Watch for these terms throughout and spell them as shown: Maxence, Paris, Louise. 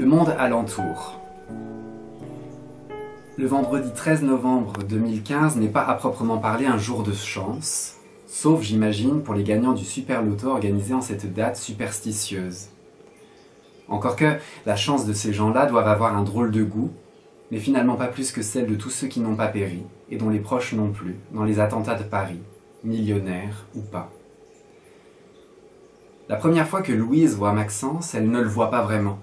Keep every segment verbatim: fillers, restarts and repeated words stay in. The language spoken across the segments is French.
le monde alentour. Le vendredi treize novembre deux mille quinze n'est pas à proprement parler un jour de chance, sauf, j'imagine, pour les gagnants du super loto organisé en cette date superstitieuse. Encore que la chance de ces gens-là doit avoir un drôle de goût, mais finalement pas plus que celle de tous ceux qui n'ont pas péri, et dont les proches non plus, dans les attentats de Paris, millionnaires ou pas. La première fois que Louise voit Maxence, elle ne le voit pas vraiment,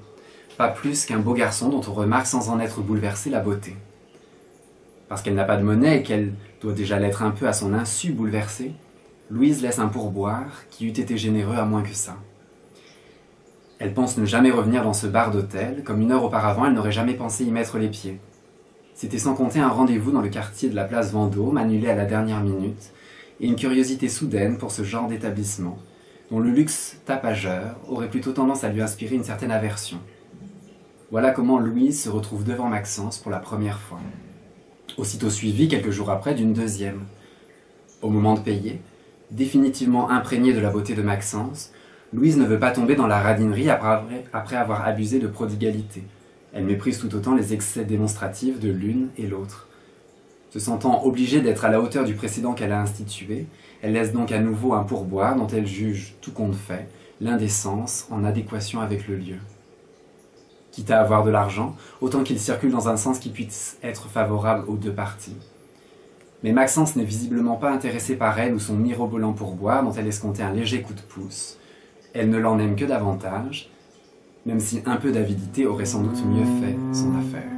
pas plus qu'un beau garçon dont on remarque sans en être bouleversé la beauté. Parce qu'elle n'a pas de monnaie et qu'elle doit déjà l'être un peu à son insu bouleversée, Louise laisse un pourboire qui eût été généreux à moins que ça. Elle pense ne jamais revenir dans ce bar d'hôtel, comme une heure auparavant elle n'aurait jamais pensé y mettre les pieds. C'était sans compter un rendez-vous dans le quartier de la place Vendôme, annulé à la dernière minute, et une curiosité soudaine pour ce genre d'établissement, dont le luxe tapageur aurait plutôt tendance à lui inspirer une certaine aversion. Voilà comment Louise se retrouve devant Maxence pour la première fois. Aussitôt suivie, quelques jours après, d'une deuxième. Au moment de payer, définitivement imprégnée de la beauté de Maxence, Louise ne veut pas tomber dans la radinerie après avoir abusé de prodigalité. Elle méprise tout autant les excès démonstratifs de l'une et l'autre. Se sentant obligée d'être à la hauteur du précédent qu'elle a institué, elle laisse donc à nouveau un pourboire dont elle juge, tout compte fait, l'indécence en adéquation avec le lieu. Quitte à avoir de l'argent, autant qu'il circule dans un sens qui puisse être favorable aux deux parties. Mais Maxence n'est visiblement pas intéressé par elle ou son mirobolant pourboire dont elle escomptait un léger coup de pouce. Elle ne l'en aime que davantage, même si un peu d'avidité aurait sans doute mieux fait son affaire.